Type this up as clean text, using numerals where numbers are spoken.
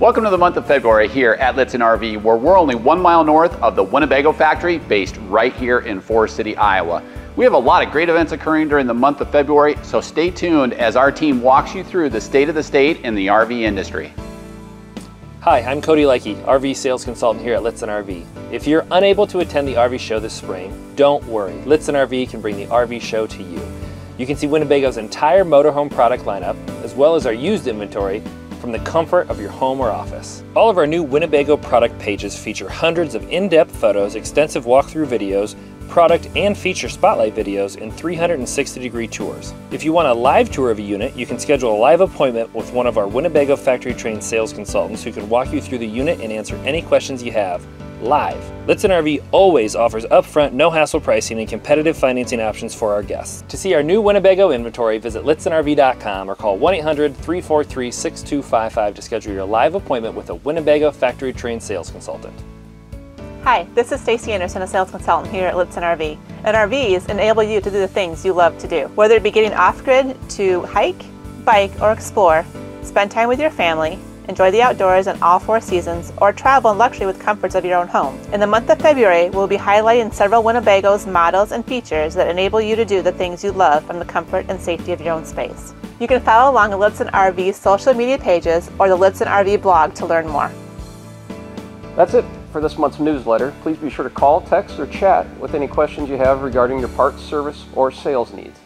Welcome to the month of February here at Lichtsinn RV, where we're only 1 mile north of the Winnebago factory based right here in Forest City, Iowa. We have a lot of great events occurring during the month of February, so stay tuned as our team walks you through the state of the state in the RV industry. Hi, I'm Cody Leik, RV sales consultant here at Lichtsinn RV. If you're unable to attend the RV show this spring, don't worry. Lichtsinn RV can bring the RV show to you. You can see Winnebago's entire motorhome product lineup, as well as our used inventory, from the comfort of your home or office. All of our new Winnebago product pages feature hundreds of in-depth photos, extensive walkthrough videos, product and feature spotlight videos, and 360-degree tours. If you want a live tour of a unit, you can schedule a live appointment with one of our Winnebago factory-trained sales consultants who can walk you through the unit and answer any questions you have live. Lichtsinn RV always offers upfront, no-hassle pricing and competitive financing options for our guests. To see our new Winnebago inventory, visit LittsinRV.com or call 1-800-343-6255 to schedule your live appointment with a Winnebago factory-trained sales consultant. Hi, this is Stacey Anderson, a sales consultant here at Lichtsinn RV. And RVs enable you to do the things you love to do. Whether it be getting off-grid to hike, bike, or explore, spend time with your family, enjoy the outdoors in all four seasons, or travel in luxury with comforts of your own home. In the month of February, we'll be highlighting several Winnebago's models and features that enable you to do the things you love from the comfort and safety of your own space. You can follow along the Lichtsinn RV's social media pages or the Lichtsinn RV blog to learn more. That's it for this month's newsletter. Please be sure to call, text, or chat with any questions you have regarding your parts, service, or sales needs.